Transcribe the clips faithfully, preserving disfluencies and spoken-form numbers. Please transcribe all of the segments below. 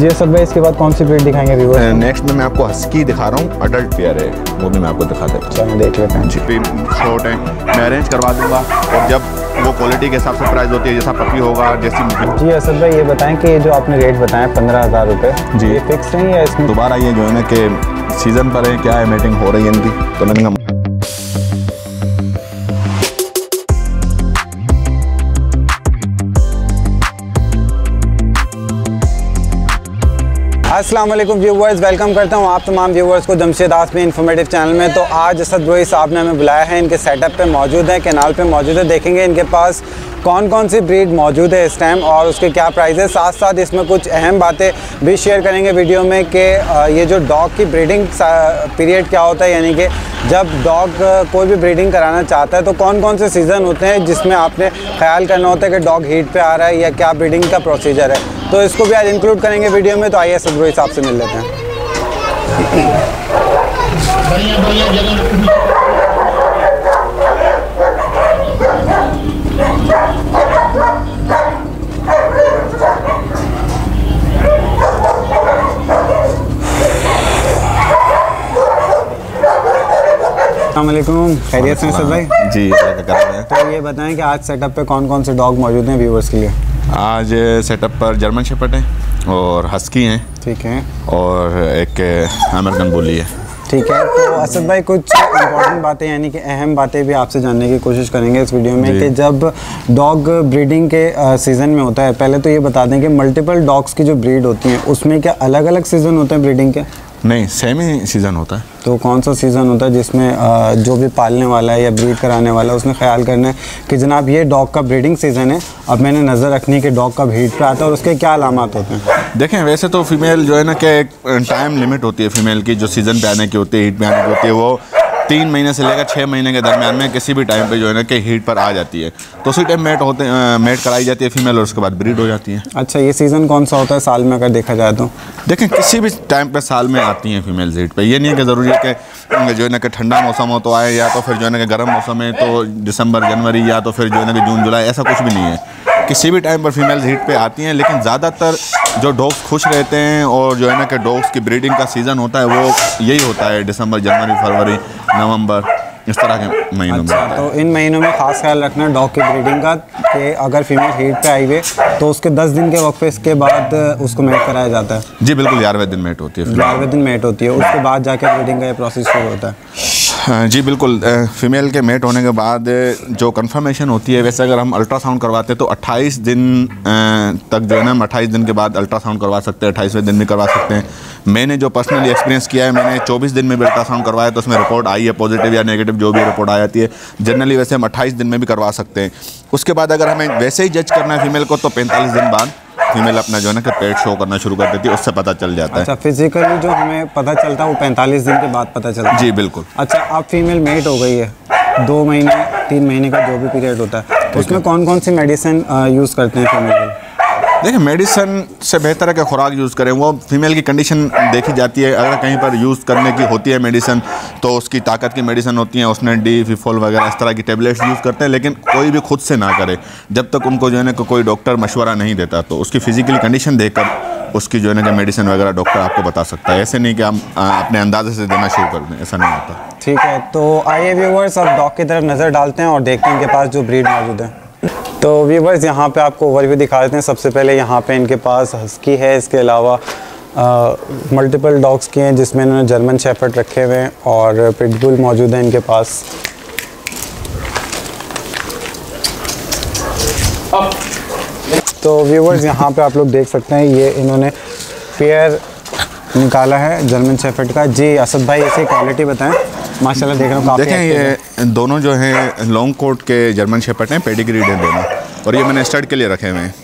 जी असद भाई, इसके बाद कौन सी ब्रीड दिखाएंगे व्यूअर्स? नेक्स्ट में मैं आपको हस्की दिखा रहा हूँ, अडल्ट पेयर है, वो भी मैं आपको दिखा देता हूँ। देख लेते हैं जी। शॉर्ट है, मैं अरेंज करवा दूंगा और जब वो क्वालिटी के हिसाब से प्राइस होती है, जैसा पपी होगा जैसी। जी असद भाई, ये बताएं कि जो आपने रेट बताया पंद्रह हज़ार रुपये, जी ये फिक्स नहीं है? इसमें दोबारा ये जो है ना कि सीज़न पर है, क्या है, मीटिंग हो रही है इनकी, तो मैंने अस्सलाम वालेकुम व्यूवर्स, वेलकम करता हूँ आप तमाम व्यूवर्स को जमशेद आसमी इंफॉर्मेटिव चैनल में। तो आज असद ब्रोही साहब ने हमें बुलाया है, इनके सेटअप पे मौजूद है, कैनाल पे मौजूद है। देखेंगे इनके पास कौन कौन सी ब्रीड मौजूद है इस टाइम और उसके क्या प्राइस है। साथ साथ इसमें कुछ अहम बातें भी शेयर करेंगे वीडियो में कि ये जो डॉग की ब्रीडिंग पीरियड क्या होता है, यानी कि जब डॉग कोई भी ब्रीडिंग कराना चाहता है तो कौन कौन से सीज़न होते हैं जिसमें आपने ख्याल करना होता है कि डॉग हीट पे आ रहा है या क्या ब्रीडिंग का प्रोसीजर है, तो इसको भी आज इंक्लूड करेंगे वीडियो में। तो आइए असद ब्रोही साहब से मिल लेते हैं। अस्सलामुअलैकुम, खैरियत से असद भाई? जी है। तो ये बताएं कि आज सेटअप पे कौन कौन से डॉग मौजूद हैं व्यूवर्स के लिए? आज सेटअप पर जर्मन शेपर्ड हैं और हस्की हैं, ठीक है, और एक अमेरिकन बुली है, ठीक है। तो असद भाई, कुछ इम्पॉर्टेंट बातें यानी कि अहम बातें भी आपसे जानने की कोशिश करेंगे इस वीडियो में कि जब डॉग ब्रीडिंग के सीज़न में होता है, पहले तो ये बता दें कि मल्टीपल डॉग्स की जो ब्रीड होती हैं उसमें क्या अलग अलग सीज़न होते हैं ब्रीडिंग के? नहीं, सेम ही सीज़न होता है। तो कौन सा सीज़न होता है जिसमें जो भी पालने वाला है या ब्रीड कराने वाला है उसने ख्याल करना है कि जनाब ये डॉग का ब्रीडिंग सीज़न है, अब मैंने नज़र रखनी है कि डॉग कब हीट पे आता है और उसके क्या अलामत होते हैं? देखें, वैसे तो फीमेल जो है ना कि एक टाइम लिमिट होती है फीमेल की, जो सीज़न पे आने की होती है, हीट पे आने की होती है, वो तीन महीने से लेकर छः महीने के दरमियान में किसी भी टाइम पे जो है ना कि हीट पर आ जाती है, तो उसी टाइम मेट होते मेट कराई जाती है फीमेल और उसके बाद ब्रीड हो जाती है। अच्छा, ये सीज़न कौन सा होता है साल में अगर देखा जाए तो? देखें, किसी भी टाइम पे साल में आती हैं फीमेल्स हीट पे, ये नहीं है कि ज़रूरी है कि जो है ना कि ठंडा मौसम हो तो आए, या तो फिर जो है ना कि गर्म मौसम है तो दिसंबर जनवरी, या तो फिर जो है ना कि जून जुलाई, ऐसा कुछ भी नहीं है। किसी भी टाइम पर फीमेल्स हीट पे आती हैं, लेकिन ज़्यादातर जो डॉग्स खुश रहते हैं और जो है ना कि डॉग्स की ब्रीडिंग का सीज़न होता है वो यही होता है, दिसंबर जनवरी फरवरी नवंबर, इस तरह के महीनों में। अच्छा, तो इन महीनों में खास ख्याल रखना डॉग की ब्रीडिंग का कि अगर फीमेल हीट पे आई हुए तो उसके दस दिन के वक्त इसके बाद उसको मेट कराया जाता है। जी बिल्कुल, ग्यारहवें दिन मेट होती है, ग्यारहवें दिन मेट होती है, उसके बाद जाके ब्रीडिंग का ये प्रोसेस शुरू होता है। जी बिल्कुल, फीमेल के मेट होने के बाद जो कंफर्मेशन होती है, वैसे अगर हम अल्ट्रासाउंड करवाते हैं तो अट्ठाईस दिन तक जो है ना हम अट्ठाईस दिन के बाद अल्ट्रासाउंड करवा सकते हैं, अट्ठाईसवें दिन में करवा सकते हैं। मैंने जो पर्सनली एक्सपीरियंस किया है, मैंने चौबीस दिन में भी अल्ट्रासाउंड करवाया तो उसमें रिपोर्ट आई है पॉजिटिव या नेगेटिव, जो भी रिपोर्ट आ जाती है। जनरली वैसे हम अट्ठाईस दिन में भी करवा सकते हैं। उसके बाद अगर हमें वैसे ही जज करना है फीमेल को तो पैंतालीस दिन बाद फीमेल अपना जो है ना कि पेट शो करना शुरू कर देती है, उससे पता चल जाता है। अच्छा, फिजिकली जो हमें पता चलता है वो पैंतालीस दिन के बाद पता चलता है। जी बिल्कुल। अच्छा, अब फीमेल मेट हो गई है, दो महीने तीन महीने का जो भी पीरियड होता है उसमें कौन कौन सी मेडिसिन यूज़ करते हैं फीमेल? देखिए, मेडिसिन से बेहतर है कि खुराक यूज़ करें, वो फीमेल की कंडीशन देखी जाती है। अगर कहीं पर यूज़ करने की होती है मेडिसिन तो उसकी ताकत की मेडिसिन होती है, उसमें डी फिफोल वगैरह इस तरह की टेबलेट्स यूज़ करते हैं, लेकिन कोई भी खुद से ना करे जब तक उनको जो है ना कोई डॉक्टर मशवरा नहीं देता। तो उसकी फ़िज़िकल कंडीशन देखकर उसकी जो है ना कि मेडिसिन वगैरह डॉक्टर आपको बता सकता है, ऐसे नहीं कि हम अपने अंदाजे से देना शुरू कर दें, ऐसा नहीं होता। ठीक है, तो आइए व्यूअर्स अब डॉग की तरफ नज़र डालते हैं और देखते हैं इनके पास जो ब्रीड मौजूद है। तो व्यूवर्स, यहाँ पे आपको ओवरव्यू दिखा देते हैं। सबसे पहले यहाँ पे इनके पास हस्की है, इसके अलावा मल्टीपल डॉग्स की हैं जिसमें इन्होंने जर्मन शेफर्ड रखे हुए हैं और पिटबुल मौजूद है इनके पास। तो व्यूवर्स, यहाँ पे आप लोग देख सकते हैं ये इन्होंने पेयर निकाला है जर्मन शेफर्ड का। जी असद भाई, इसकी क्वालिटी बताएं। माशाल्लाह, देख रहा हूँ। देखें, ये दोनों जो हैं लॉन्ग कोट के जर्मन शेफर्ड हैं, पेडिग्रीड हैं दोनों, और ये मैंने स्टड के लिए रखे हुए हैं।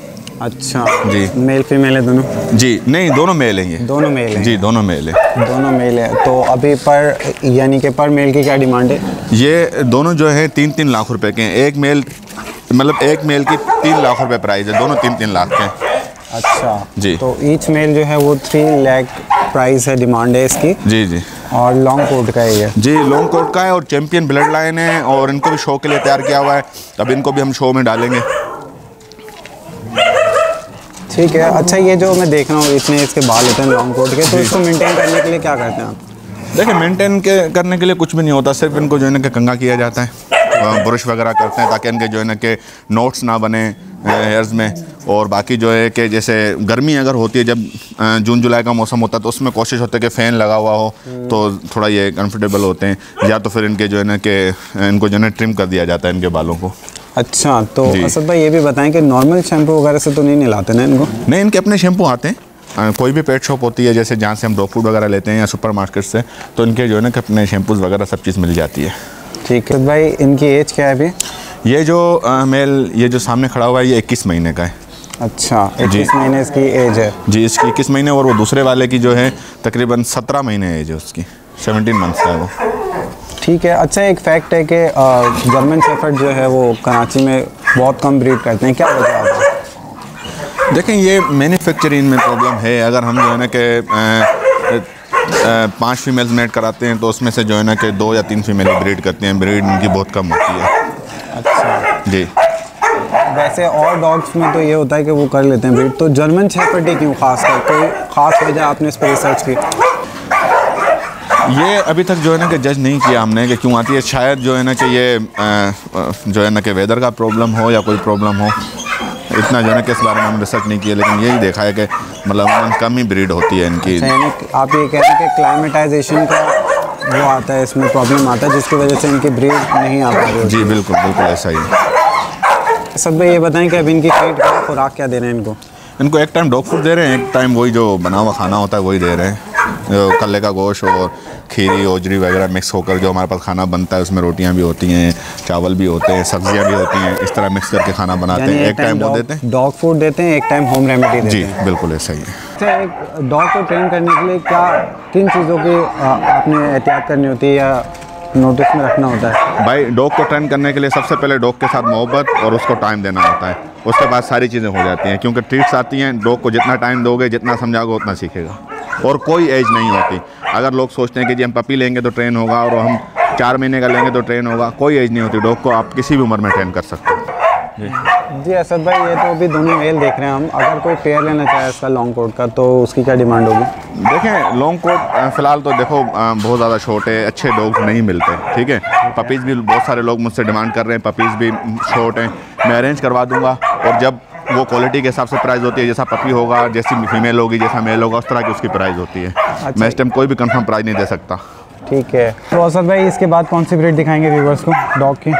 अच्छा जी, मेल फीमेल है दोनों? जी नहीं, दोनों मेल हैं। ये दोनों मेल हैं? जी दोनों मेल हैं। दोनों मेल हैं। तो अभी पर यानी कि पर मेल की क्या डिमांड है? ये दोनों जो है तीन तीन लाख रुपये के हैं। एक मेल मतलब एक मेल की तीन लाख रुपये प्राइस है, दोनों तीन तीन लाख के हैं। अच्छा जी, तो ईच मेल जो है वो थ्री लाख प्राइस है, डिमांड है इसकी। जी जी, और लॉन्ग कोट का है ये? जी लॉन्ग कोट का है और चैम्पियन ब्लड लाइन है, और इनको भी शो के लिए तैयार किया हुआ है, अब इनको भी हम शो में डालेंगे। ठीक है। अच्छा ये जो मैं देख रहा हूँ इसमें इसके बाल होते हैं लॉन्ग कोट के, तो इसको मेंटेन करने के लिए क्या करते हैं आप? देखिए मेंटेन के करने के लिए कुछ भी नहीं होता, सिर्फ इनको जो है ना कि कंघा किया जाता है, ब्रश वगैरह करते हैं ताकि इनके जो है ना कि नोट्स ना बने हेयर्स में। और बाकी जो है कि जैसे गर्मी अगर होती है, जब जून जुलाई का मौसम होता है, तो उसमें कोशिश होती है कि फ़ैन लगा हुआ हो तो थोड़ा ये कंफर्टेबल होते हैं, या तो फिर इनके जो है ना कि इनको जो है ना ट्रिम कर दिया जाता है इनके बालों को। अच्छा तो असद भाई ये भी बताएं कि नॉर्मल शैम्पू वगैरह से तो नहीं नहलाते ना इनको? नहीं, इनके अपने शैम्पू आते हैं, कोई भी पेट शॉप होती है जैसे जहाँ से हम डॉग फूड वगैरह लेते हैं या सुपरमार्केट से, तो इनके जो है ना कि अपने शैम्पूज़ वगैरह सब चीज़ मिल जाती है। ठीक है भाई, इनकी एज क्या है अभी? ये जो आ, मेल ये जो सामने खड़ा हुआ है ये इक्कीस महीने का है। अच्छा इक्कीस महीने इसकी एज है जी, इसकी इक्कीस महीने। और वो दूसरे वाले की जो है तकरीबन सत्रह महीने एज है उसकी, सेवनटीन मंथ्स का है वो। ठीक है। अच्छा एक फैक्ट है कि जर्मन शेफर्ड जो है वो कराची में बहुत कम ब्रीड करते हैं, क्या वजह है? देखें ये मैन्युफैक्चरिंग में प्रॉब्लम है, अगर हम जो है ना कि पांच फीमेल्स मेट कराते हैं तो उसमें से जो है ना कि दो या तीन फीमेल ब्रीड करते हैं, ब्रीड इनकी बहुत कम होती है। अच्छा जी, वैसे और डॉग्स में तो ये होता है कि वो कर लेते हैं ब्रीड, तो जर्मन शेफर्ड ही क्यों खास कर, कोई खास वजह आपने इस पर रिसर्च की? ये अभी तक जो है ना कि जज नहीं किया हमने कि क्यों आती है, शायद जो है ना कि ये जो है ना कि वेदर का प्रॉब्लम हो या कोई प्रॉब्लम हो, इतना जो है ना कि इस बारे में हम रिसर्च नहीं किया, लेकिन यही देखा है कि मतलब कम ही ब्रीड होती है इनकी। अच्छा, आप ये कह रहे हैं कि क्लाइमेटाइजेशन का वो आता है, इसमें प्रॉब्लम आता है जिसकी वजह से इनकी ब्रीड नहीं आती? जी बिल्कुल बिल्कुल ऐसा ही है। सब भाई ये बताएँ कि अब इनकी फीड का खुराक क्या दे रहे हैं इनको? इनको एक टाइम डॉग फूड दे रहे हैं, एक टाइम वही जो बना हुआ खाना होता है वही दे रहे हैं, कल्ले का गोश्त और खीरी ओजरी वगैरह मिक्स होकर जो हमारे पास खाना बनता है, उसमें रोटियां भी होती हैं, चावल भी होते हैं, सब्जियां भी होती हैं, इस तरह मिक्स करके खाना बनाते हैं। एक टाइम वो देते हैं डॉग फूड देते हैं, एक टाइम होम रेमेडी देते हैं। जी बिल्कुल ऐसा ही है। अच्छा एक डॉग को ट्रेन करने के लिए क्या किन चीज़ों की आपने एहतियात करनी होती है या नोटिस में रखना होता है? भाई डॉग को ट्रेन करने के लिए सबसे पहले डॉग के साथ मोहब्बत और उसको टाइम देना होता है, उसके बाद सारी चीज़ें हो जाती हैं, क्योंकि ट्रीट्स आती हैं, डॉग को जितना टाइम दोगे जितना समझाओगे उतना सीखेगा, और कोई एज नहीं होती। अगर लोग सोचते हैं कि जी हम पपी लेंगे तो ट्रेन होगा और हम चार महीने का लेंगे तो ट्रेन होगा, कोई एज नहीं होती, डॉग को आप किसी भी उम्र में ट्रेन कर सकते हैं। जी जी असद भाई ये तो अभी दोनों मेल देख रहे हैं हम, अगर कोई पेयर लेना चाहे इसका लॉन्ग कोट का तो उसकी क्या डिमांड होगी? देखें लॉन्ग कोट फ़िलहाल तो देखो बहुत ज़्यादा शॉर्ट है, अच्छे डॉग्स नहीं मिलते, ठीक है। पपीज़ भी बहुत सारे लोग मुझसे डिमांड कर रहे हैं, पपीज़ भी शॉर्ट हैं, मैं अरेंज करवा दूँगा, और जब वो क्वालिटी के हिसाब से प्राइस होती है, जैसा पपी होगा जैसी फीमेल होगी जैसा मेल होगा उस तरह की उसकी प्राइस होती है। अच्छा। मैं इस टाइम कोई भी कंफर्म प्राइस नहीं दे सकता। ठीक है, तो असद भाई इसके बाद कौन सी ब्रीड दिखाएंगे व्यूवर्स को डॉग की?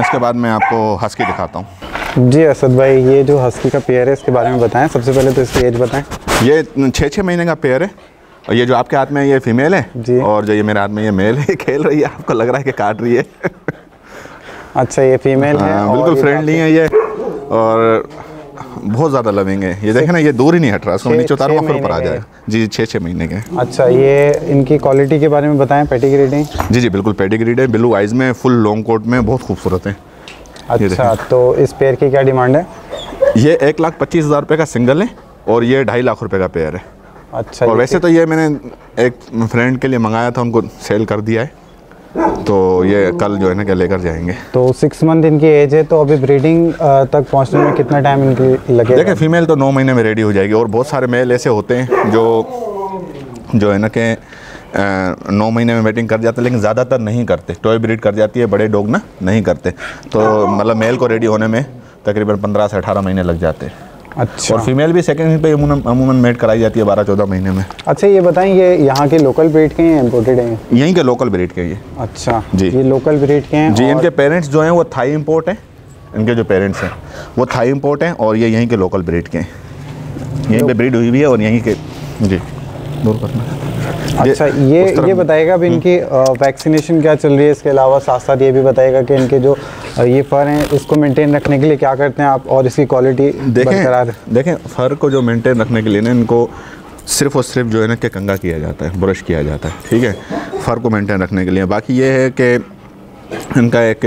इसके बाद मैं आपको हस्की दिखाता हूँ। जी असद भाई ये जो हस्की का पेयर है इसके बारे में बताएं, सबसे पहले तो इसकी एज बताएं। ये छः छः महीने का पेयर है, और ये जो आपके हाथ में ये फीमेल है और जो ये मेरे हाथ में ये मेल है, खेल रही है, आपको लग रहा है कि काट रही है। अच्छा ये फीमेल है, बिल्कुल फ्रेंडली है ये और बहुत ज़्यादा लविंग है। ये देखें ना ये दूर ही नहीं हट रहा, उसको नीचे उतारूंगा फिर ऊपर आ जाएगा। जी छः छः महीने के। अच्छा ये इनकी क्वालिटी के बारे में बताएं, पेडिग्रीड है? जी जी बिल्कुल पेडिग्रीड है, ब्लू आइज़ में, फुल लॉन्ग कोट में, बहुत खूबसूरत है। अच्छा तो इस पेयर की क्या डिमांड है? ये एक लाख पच्चीस हज़ार रुपये का सिंगल है और ये ढाई लाख रुपये का पेयर है। अच्छा और वैसे तो ये मैंने एक फ्रेंड के लिए मंगाया था, उनको सेल कर दिया है, तो ये कल जो है ना क्या लेकर जाएंगे। तो सिक्स मंथ इनकी एज है, तो अभी ब्रीडिंग तक पहुंचने में कितना टाइम इनकी लगेगा? देखिए फीमेल तो नौ महीने में रेडी हो जाएगी, और बहुत सारे मेल ऐसे होते हैं जो जो है ना कि नौ महीने में मेटिंग कर जाते हैं, लेकिन ज़्यादातर नहीं करते, टॉय ब्रीड कर जाती है, बड़े डॉग ना नहीं करते, तो मतलब मेल को रेडी होने में तकरीबन पंद्रह से अठारह महीने लग जाते हैं। अच्छा और फीमेल भी सेकंड पे अमूमन मेट कराई जाती है बारह चौदह महीने में। अच्छा ये बताएं ये यहाँ के लोकल ब्रीड के हैं इम्पोर्टेड हैं? यहीं के लोकल ब्रीड के ये। अच्छा जी ये लोकल ब्रीड के हैं जी, और... इनके पेरेंट्स जो हैं वो थाई इम्पोर्ट हैं, इनके जो पेरेंट्स हैं वो थाई इम्पोर्ट हैं, और ये यहीं के लोकल ब्रीड के हैं, यहीं पर ब्रीड हुई हुई है और यहीं के। जी दूर करना। अच्छा ये ये बताइएगा अब इनकी वैक्सीनेशन क्या चल रही है, इसके अलावा साथ साथ ये भी बताइएगा कि इनके जो ये फर हैं इसको मेंटेन रखने के लिए क्या करते हैं आप, और इसकी क्वालिटी बरकरार? देखें फर को जो मेंटेन रखने के लिए ना इनको सिर्फ और सिर्फ जो है ना कि कंघा किया जाता है, ब्रश किया जाता है, ठीक है, फर को मेंटेन रखने के लिए। बाकी ये है कि इनका एक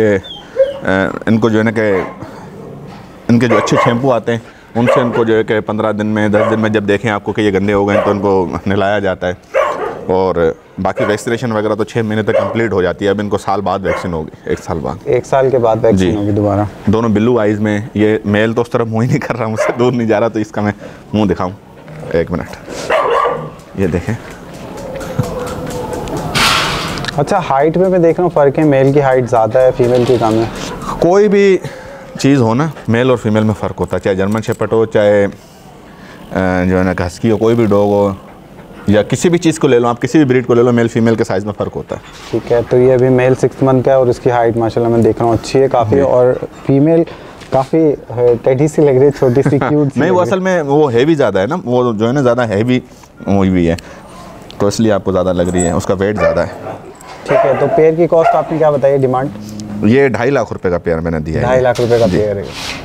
इनको जो है ना कि इनके जो अच्छे शैम्पू आते हैं उनसे इनको जो है कि पंद्रह दिन में दस दिन में जब देखें आपको कि ये गंदे हो गए तो इनको नहलाया जाता है, और बाकी वैक्सीनेशन वगैरह तो छः महीने तक कंप्लीट हो जाती है। अब इनको साल बाद वैक्सीन होगी, एक साल बाद, एक साल के बाद वैक्सीन होगी दोबारा। दोनों बिल्लू आइज़ में, ये मेल तो उस तरफ मुँह ही नहीं कर रहा, मुझसे दूर नहीं जा रहा, तो इसका मैं मुँह दिखाऊँ एक मिनट, ये देखें। अच्छा हाइट में मैं देख रहा हूँ फ़र्क है, मेल की हाइट ज़्यादा है, फीमेल की कम है। कोई भी चीज़ हो ना, मेल और फीमेल में फ़र्क होता है, चाहे जर्मन शेपर्ड हो, चाहे जो है ना हस्की हो, कोई भी डॉग हो, या किसी भी चीज़ को ले लो आप, किसी भी ब्रीड को ले लो, मेल फीमेल के साइज़ में फ़र्क होता है। ठीक है, तो ये अभी मेल सिक्स मंथ का है और इसकी हाइट माशाल्लाह मैं देख रहा हूँ अच्छी है काफ़ी, और फीमेल काफ़ी टेढ़ी सी लग रही है, छोटी सी क्यूट। नहीं वो असल में वो हैवी ज़्यादा है ना, वो जो है ना ज़्यादा हैवी हुई हुई है, तो इसलिए आपको ज़्यादा लग रही है, उसका वेट ज़्यादा है। ठीक है, तो पेयर की कॉस्ट आपने क्या बताई डिमांड? ये ढाई लाख रुपए का पेयर मैंने दिया है। ढाई लाख रुपए का पेयर है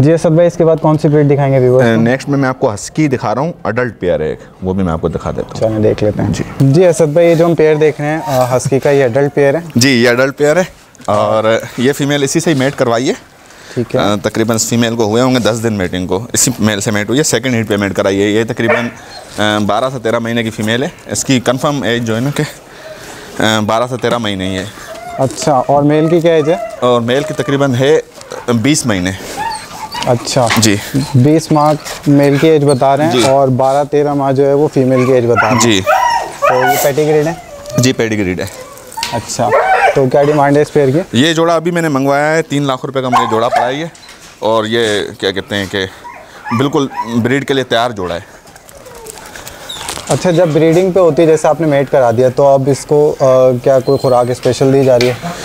जी। सब भाई इसके बाद कौन सी ब्रीड दिखाएंगे व्यूअर्स? नेक्स्ट में मैं आपको हस्की दिखा रहा हूँ, अडल्ट पेयर है एक, वो भी मैं आपको दिखा देता हूँ। चलिए देख लेते हैं जी। जी असद भाई, ये जो हम पेयर देख रहे हैं हस्की का, ये अडल्ट पेयर है जी? ये अडल्ट पेयर है और ये फीमेल इसी से ही मेट करवाई है। ठीक है, तकरीबन फीमेल को हुए होंगे दस दिन मेटिंग को, इसी मेल से मेट हुई है, सेकेंड हीट पे मेट कराई है। ये तकरीबन बारह से तेरह महीने की फीमेल है, इसकी कन्फर्म एज जो है ना कि बारह से तेरह महीने ही है। अच्छा, और मेल की क्या एज है? और मेल की तकरीबन है बीस महीने। अच्छा जी, बीस माह मेल की एज बता रहे हैं और बारह तेरह माह जो है वो फीमेल की एज बता रहे हैं जी। तो ये पेडिग्रीड है जी? पेडिग्रीड है। अच्छा, तो क्या डिमांड है इस पेयर की? ये जोड़ा अभी मैंने मंगवाया है, तीन लाख रुपए का मुझे जोड़ा पड़ा है, और ये क्या कहते हैं कि बिल्कुल ब्रीड के लिए तैयार जोड़ा है। अच्छा, जब ब्रीडिंग पे होती है, जैसे आपने मेट करा दिया, तो अब इसको आ, क्या कोई खुराक स्पेशल दी जा रही है?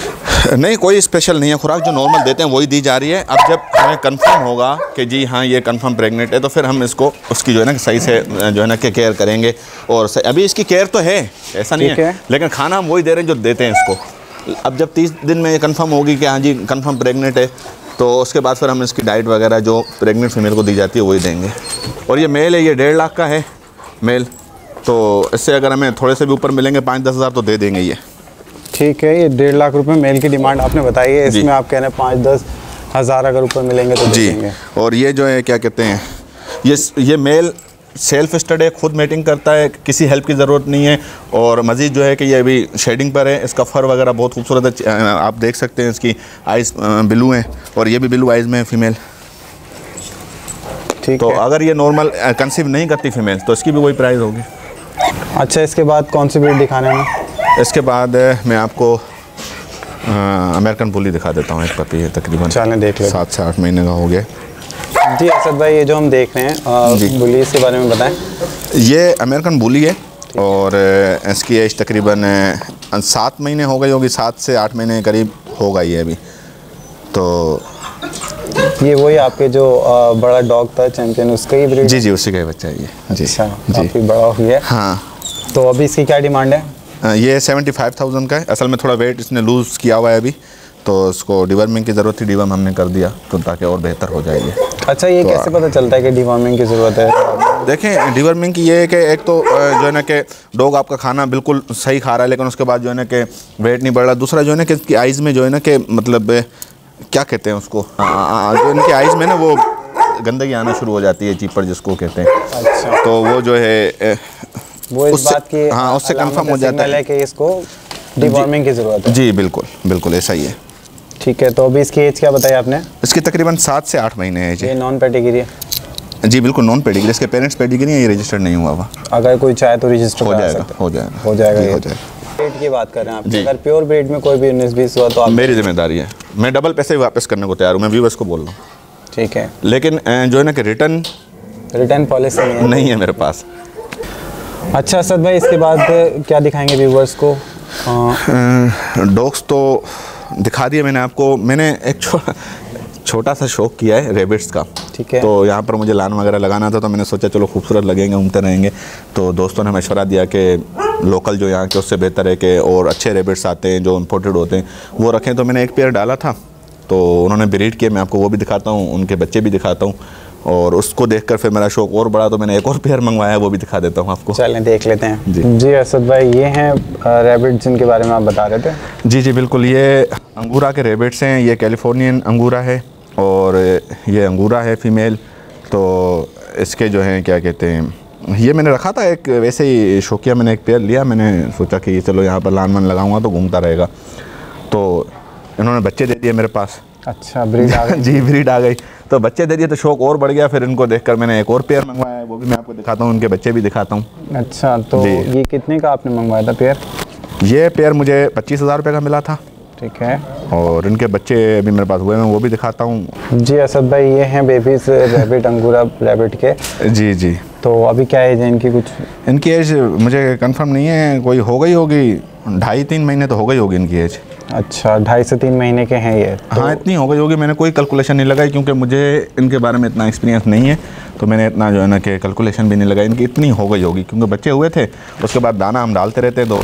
नहीं, कोई स्पेशल नहीं है, खुराक जो नॉर्मल देते हैं वही दी जा रही है। अब जब हमें कंफर्म होगा कि जी हाँ ये कंफर्म प्रेग्नेंट है, तो फिर हम इसको उसकी जो है ना सही से जो है ना कि केयर करेंगे। और अभी इसकी केयर तो है, ऐसा नहीं है, लेकिन खाना हम वही दे रहे हैं जो देते हैं इसको। अब जब तीस दिन में कन्फर्म होगी कि हाँ जी कन्फर्म प्रेग्नेंट है, तो उसके बाद फिर हम इसकी डाइट वगैरह जो प्रेग्नेंट फीमेल को दी जाती है वही देंगे। और ये मेल है, ये डेढ़ लाख का है मेल, तो इससे अगर हमें थोड़े से भी ऊपर मिलेंगे पाँच दस हज़ार तो दे देंगे ये। ठीक है, ये डेढ़ लाख रुपए मेल की डिमांड आपने बताई है, इसमें आप कह रहे हैं पाँच दस हज़ार अगर ऊपर मिलेंगे तो दे देंगे। और ये जो है क्या कहते हैं, ये ये मेल सेल्फ स्टड है, खुद मेटिंग करता है, किसी हेल्प की ज़रूरत नहीं है। और मज़ीद जो है कि ये अभी शेडिंग पर है, इसका फर वगैरह बहुत खूबसूरत है, आप देख सकते हैं, इसकी आइज़ ब्लू हैं और ये भी ब्लू आइज़ में फीमेल। ठीक, तो अगर ये नॉर्मल कंसीव नहीं करती फीमेल तो इसकी भी वही प्राइस होगी। अच्छा, इसके बाद कौन सी ब्रीड दिखाने में? इसके बाद मैं आपको अमेरिकन बुली दिखा देता हूँ, एक पपी है तकरीबन सात से आठ महीने का हो गया जी। असद भाई, ये जो हम देख रहे हैं बुली, इसके बारे में बताएं। ये अमेरिकन बुली है और इसकी एज तकरीबन सात महीने हो गई होगी, सात से आठ महीने करीब होगा ये अभी। तो ये वही आपके जो बड़ा डॉग था चैंपियन, उसका ही ब्रीड? जी जी, उसी का ही बच्चा है ये। अच्छा, जी काफ़ी बड़ा हो गया। हाँ, तो अभी इसकी क्या डिमांड है? ये सेवेंटी फाइव थाउजेंड का है। असल में थोड़ा वेट इसने लूज़ किया हुआ है अभी, तो उसको डिवर्मिंग की ज़रूरत थी, डिवर्म हमने कर दिया तो ताकि और बेहतर हो जाएगी। अच्छा, ये तो कैसे पता चलता है कि डिवर्मिंग की ज़रूरत है? देखें, डिवर्मिंग की ये है कि एक तो जो है ना कि डॉग आपका खाना बिल्कुल सही खा रहा है लेकिन उसके बाद जो है ना कि वेट नहीं बढ़ रहा। दूसरा जो है ना कि आइज़ में जो है ना कि मतलब क्या कहते हैं उसको, जो इनकी आइज़ में ना वो गंदगी आना शुरू हो जाती है, चीपर जिसको कहते हैं। अच्छा, तो वो जो है वो इस बात की, हाँ, उससे कंफर्म हो जाता है कि इसको डिवॉर्मिंग की ज़रूरत है। जी बिल्कुल बिल्कुल, ऐसा ही है। ठीक है, तो अभी इसकी एज क्या बताई आपने? इसकी तकरीबन सात से आठ महीने है जी। ये नॉन पेडिग्री है? जी बिल्कुल नॉन पेडिग्री, इसके पेरेंट्स पेडिग्री है, ये रजिस्टर्ड नहीं हुआ हुआ। अगर कोई चाहे तो रजिस्टर हो जाएगा हो जाएगा हो जाएगा ब्रीड की बात कर रहे हैं आप? अगर प्योर ब्रीड में कोई भी उन्नीस बीस हुआ तो आप? मेरी जिम्मेदारी है, मैं डबल पैसे वापस करने को तैयार हूँ, मैं व्यूअर्स को बोल रहा हूँ। ठीक है, लेकिन जो है ना कि रिटर्न रिटर्न पॉलिसी नहीं, नहीं है मेरे पास। अच्छा असद भाई, इसके बाद क्या दिखाएंगे व्यूअर्स को? डॉग्स तो दिखा दिए मैंने आपको। मैंने एक छोटा सा शौक किया है रेबिट्स का। ठीक है, तो यहाँ पर मुझे लान वगैरह लगाना था, तो मैंने सोचा चलो खूबसूरत लगेंगे, घूमते रहेंगे। तो दोस्तों ने मशवरा दिया कि लोकल जो यहाँ के उससे बेहतर है कि और अच्छे रेबिट्स आते हैं जो इम्पोर्टेड होते हैं वो रखें। तो मैंने एक पेयर डाला था, तो उन्होंने ब्रीड किया, मैं आपको वो भी दिखाता हूँ, उनके बच्चे भी दिखाता हूँ, और उसको देखकर फिर मेरा शौक और बढ़ा, तो मैंने एक और पेयर मंगवाया, वो भी दिखा देता हूँ आपको। चलें देख लेते हैं जी। जी असद भाई, ये हैं रैबिट्स जिनके बारे में आप बता रहे थे? जी जी बिल्कुल, ये अंगूरा के रैबिट्स हैं। ये कैलिफोर्नियन अंगूरा है और ये अंगूरा है फीमेल। तो इसके जो हैं क्या कहते हैं ये मैंने रखा था एक, वैसे ही शौकिया मैंने एक पेयर लिया, मैंने सोचा कि चलो यहाँ पर लान वन लगाऊंगा तो घूमता रहेगा, तो इन्होंने बच्चे दे दिए मेरे पास। अच्छा, ब्रीड आ गई। जी ब्रीड आ गई, तो बच्चे दे दिए तो शौक और बढ़ गया। फिर इनको देखकर मैंने एक और पेयर मंगवाया है, वो भी मैं आपको दिखाता हूँ, उनके बच्चे भी दिखाता हूँ। अच्छा, तो ये कितने का आपने मंगवाया था पेयर? ये पेयर मुझे पच्चीस हज़ार रुपये का मिला था। ठीक है, और इनके बच्चे अभी मेरे पास हुए हैं, वो भी दिखाता हूँ। जी असद भाई, ये हैं बेबीज रैबिट अंगूरा रैबिट के। जी जी, तो अभी क्या एज है इनकी? कुछ इनकी एज मुझे कंफर्म नहीं है, कोई हो गई होगी ढाई तीन महीने तो हो गई होगी इनकी एज। अच्छा, ढाई से तीन महीने के हैं ये तो... हाँ, इतनी हो गई होगी, मैंने कोई कैलकुलेशन नहीं लगाई क्योंकि मुझे इनके बारे में इतना एक्सपीरियंस नहीं है, तो मैंने इतना जो है ना कि कैलकुलेशन भी नहीं लगाई, इनकी इतनी हो गई होगी क्योंकि बच्चे हुए थे, उसके बाद दाना हम डालते रहते, तो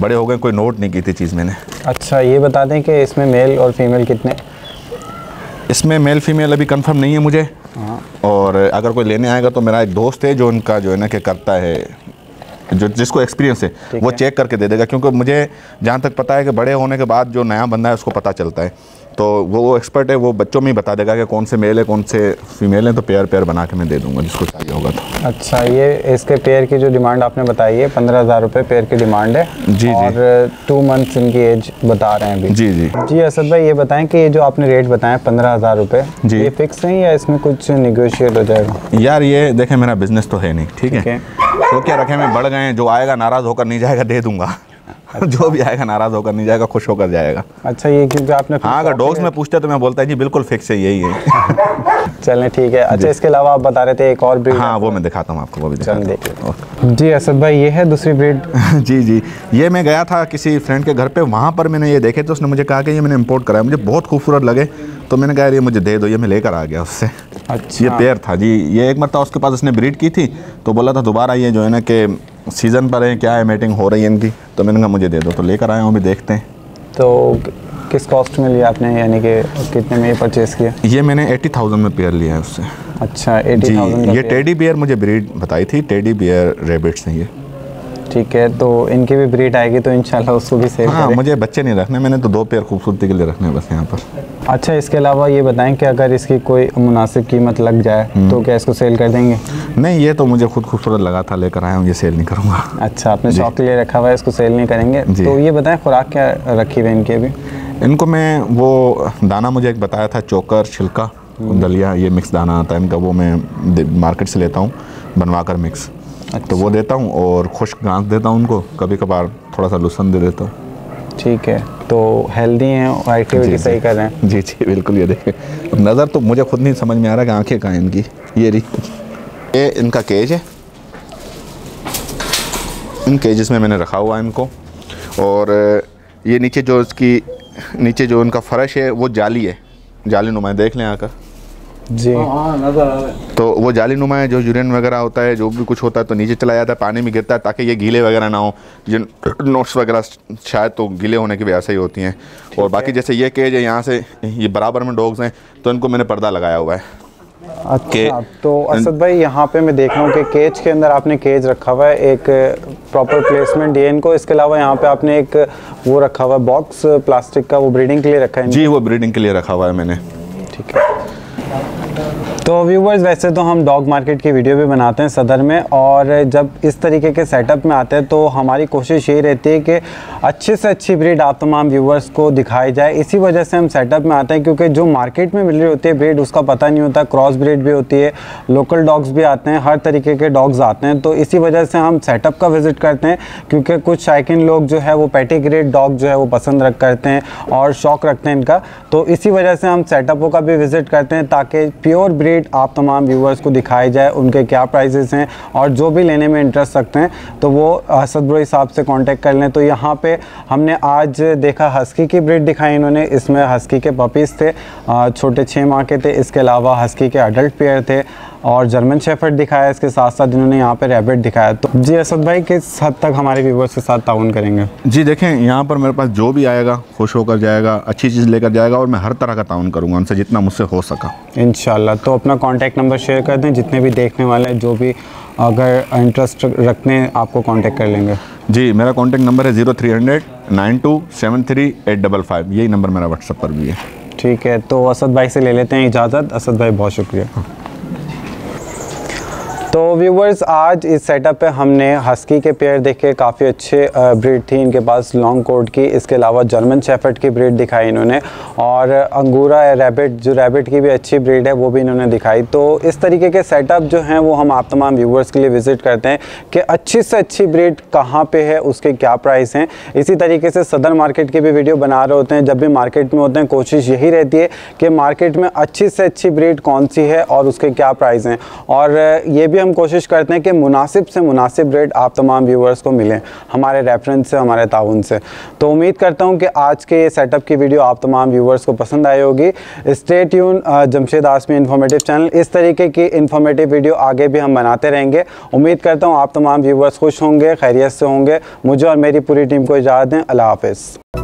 बड़े हो गए, कोई नोट नहीं की थी चीज़ मैंने। अच्छा, ये बता दें कि इसमें मेल और फीमेल कितने? इसमें मेल फीमेल अभी कंफर्म नहीं है मुझे, और अगर कोई लेने आएगा तो मेरा एक दोस्त है जो उनका जो है ना कि करता है, जो जिसको एक्सपीरियंस है वो है। चेक करके दे देगा, क्योंकि मुझे जहाँ तक पता है कि बड़े होने के बाद जो नया बंदा है उसको पता चलता है, तो वो वो एक्सपर्ट है, वो बच्चों में ही बता देगा कि कौन से मेल है कौन से फीमेल हैं, तो पेयर पेयर बना के मैं दे दूंगा जिसको चाहिए होगा तो। अच्छा, ये इसके पेयर की जो डिमांड आपने बताई है पंद्रह हज़ार रुपये पेयर की डिमांड है। जी, और टू मंथ्स इनकी एज बता रहे हैं अभी। जी जी जी असद भाई, ये बताएं कि ये जो आपने रेट बताया पंद्रह हज़ार रुपये, जी ये फिक्स है या इसमें कुछ निगोशिएट हो जाएगा? यार ये देखें, मेरा बिजनेस तो है नहीं, ठीक है, तो क्या रखें, मैं बढ़ गए हैं, जो आएगा नाराज़ होकर नहीं जाएगा, दे दूँगा। अच्छा। जो भी आएगा नाराज होकर नहीं जाएगा, खुश होकर जाएगा। अच्छा, ये क्योंकि आपने हाँ अगर डॉग्स में पूछते तो मैं बोलता है जी बिल्कुल फिक्स है, यही है। चलें ठीक है। अच्छा, इसके अलावा आप बता रहे थे एक और ब्रीड। हाँ, वो मैं दिखाता हूँ आपको, वो भी दिखाता हूँ। जी असद भाई, ये है दूसरी ब्रीड। जी जी, ये मैं गया था किसी फ्रेंड के घर पर, वहाँ पर मैंने ये देखे, तो उसने मुझे कहा कि ये मैंने इम्पोर्ट कराया, मुझे बहुत खूबसूरत लगे, तो मैंने कहा ये मुझे दे दो, ये मैं लेकर आ गया उससे। अच्छा, ये पेयर था जी, ये एक मरता उसके पास उसने ब्रीड की थी, तो बोला था दोबारा ये जो है ना कि सीज़न पर है, क्या है, मीटिंग हो रही है इनकी, तो मैंने कहा मुझे दे दो, तो लेकर आया हूँ, अभी देखते हैं। तो किस कॉस्ट में लिया आपने, यानी कि कितने में परचेज़ किया? ये मैंने एटी थाउजेंड में पेयर लिया है उससे। अच्छा, एटी थाउजेंड। ये टेडी बियर मुझे ब्रीड बताई थी, टेडी बियर रेबिट्स हैं ये। ठीक है, तो इनकी भी ब्रीड आएगी तो इंशाल्लाह उसको भी सेल हाँ, करें। मुझे बच्चे नहीं रखने, मैंने तो दो पेयर खूबसूरती के लिए रखने हैं बस यहाँ पर। अच्छा, इसके अलावा ये बताएं कि अगर इसकी कोई मुनासिब कीमत लग जाए तो क्या इसको सेल कर देंगे? नहीं, ये तो मुझे खुद खूबसूरत लगा था, लेकर आया हूँ, ये सेल नहीं करूँगा। अच्छा, आपने शौक के लिए रखा हुआ है, इसको सेल नहीं करेंगे। तो ये बताएँ खुराक क्या रखी हुई इनकी अभी? इनको मैं वो दाना मुझे एक बताया था, चोकर छिलका दलिया, ये मिक्स दाना आता है इनका, वो मैं मार्केट से लेता हूँ बनवा कर मिक्स। अच्छा। तो वो देता हूँ, और खुश्क घास देता हूँ उनको, कभी कभार थोड़ा सा लहसुन दे देता हूँ। ठीक है, तो हेल्दी हैं और एक्टिविटी सही कर रहे हैं। जी जी बिल्कुल, ये देखें, नज़र तो मुझे खुद नहीं समझ में आ रहा कि आँखें कहाँ हैं इनकी। ये रही, ये इनका केज है, इन केजेस में मैंने रखा हुआ है इनको, और ये नीचे जो इसकी नीचे जो इनका फर्श है वो जाली है, जाली नुमा देख लें आकर जी। हाँ नज़र आ रहा है, तो वो जाली नुमा है, जो यूरिन वगैरह होता है, जो भी कुछ होता है तो नीचे चला जाता है, पानी में गिरता है ताकि ये गीले वगैरह ना हो, जिन नोट्स वगैरह शायद तो गीले होने की वजह से ही होती हैं। और बाकी जैसे ये केज है, यहाँ से ये बराबर में डॉग्स हैं, तो इनको मैंने पर्दा लगाया हुआ है। अच्छा, तो असद भाई यहाँ पे मैं देख रहा हूँ कि केज के अंदर आपने केज रखा हुआ है, एक प्रॉपर प्लेसमेंट दिए इनको। इसके अलावा यहाँ पे आपने एक वो रखा हुआ है बॉक्स प्लास्टिक का, वो ब्रीडिंग के लिए रखा है? जी, वो ब्रीडिंग के लिए रखा हुआ है मैंने। ठीक है, तो व्यूवर्स वैसे तो हम डॉग मार्केट की वीडियो भी बनाते हैं सदर में, और जब इस तरीके के सेटअप में आते हैं तो हमारी कोशिश यही रहती है कि अच्छे से अच्छी ब्रीड आप तमाम व्यूवर्स को दिखाई जाए। इसी वजह से हम सेटअप में आते हैं, क्योंकि जो मार्केट में मिल रही होती है ब्रीड उसका पता नहीं होता, क्रॉस ब्रीड भी होती है, लोकल डॉग्स भी आते हैं, हर तरीके के डॉग्स आते हैं, तो इसी वजह से हम सेटअप का विज़िट करते हैं, क्योंकि कुछ शायकीन लोग जो है वो पेडिग्रीड डॉग जो है वो पसंद रख करते हैं और शौक़ रखते हैं इनका, तो इसी वजह से हम सेटअपों का भी विज़िट करते हैं ताकि प्योर ब्रीड आप तमाम व्यूवर्स को दिखाई जाए, उनके क्या प्राइसेस हैं, और जो भी लेने में इंटरेस्ट रखते हैं तो वो असद ब्रोही साहब से कांटेक्ट कर लें। तो यहाँ पे हमने आज देखा हस्की की ब्रीड दिखाई इन्होंने, इसमें हस्की के पपीज़ थे, छोटे छः माह के थे, इसके अलावा हस्की के अडल्ट पेयर थे, और जर्मन शेफर्ड दिखाया, इसके साथ साथ इन्होंने यहाँ पे रैबिट दिखाया। तो जी असद भाई, किस हद तक हमारे व्यूवर्स के साथ ताउन करेंगे? जी देखें, यहाँ पर मेरे पास जो भी आएगा खुश होकर जाएगा, अच्छी चीज़ लेकर जाएगा, और मैं हर तरह का ताउन करूँगा उनसे जितना मुझसे हो सका इंशाल्लाह। तो अपना कॉन्टैक्ट नंबर शेयर कर दें, जितने भी देखने वाले हैं, जो भी अगर इंटरेस्ट रखने आपको कॉन्टैक्ट कर लेंगे। जी, मेरा कॉन्टैक्ट नंबर है zero three hundred nine two seven three eight double five, यही नंबर मेरा व्हाट्सअप पर भी है। ठीक है, तो असद भाई से ले लेते हैं इजाज़त। असद भाई बहुत शुक्रिया। तो व्यूवर्स आज इस सेटअप पे हमने हस्की के पेयर देखे, काफ़ी अच्छे ब्रीड थी इनके पास लॉन्ग कोट की। इसके अलावा जर्मन शेफर्ड की ब्रीड दिखाई इन्होंने, और अंगोरा रैबिट जो रैबिट की भी अच्छी ब्रीड है वो भी इन्होंने दिखाई। तो इस तरीके के सेटअप जो हैं वो हम आप तमाम व्यूवर्स के लिए विज़िट करते हैं कि अच्छी से अच्छी ब्रीड कहाँ पे है, उसके क्या प्राइस हैं। इसी तरीके से सदर मार्केट की भी वीडियो बना रहे होते हैं। जब भी मार्केट में होते हैं कोशिश यही रहती है कि मार्केट में अच्छी से अच्छी ब्रीड कौन सी है और उसके क्या प्राइस हैं, और ये भी हम कोशिश करते हैं कि मुनासिब से मुनासिब रेट आप तमाम व्यूवर्स को मिलें हमारे रेफरेंस से, हमारे ताउन से। तो उम्मीद करता हूँ कि आज के ये सेटअप की वीडियो आप तमाम व्यूवर्स को पसंद आई होगी। Stay tune Jamshed Asmi informative channel. इस तरीके की इंफॉर्मेटिव वीडियो आगे भी हम बनाते रहेंगे। उम्मीद करता हूँ आप तमाम व्यूवर्स खुश होंगे, खैरियत से होंगे। मुझे और मेरी पूरी टीम को इजाज़त दें। अल्लाह हाफ़िज़।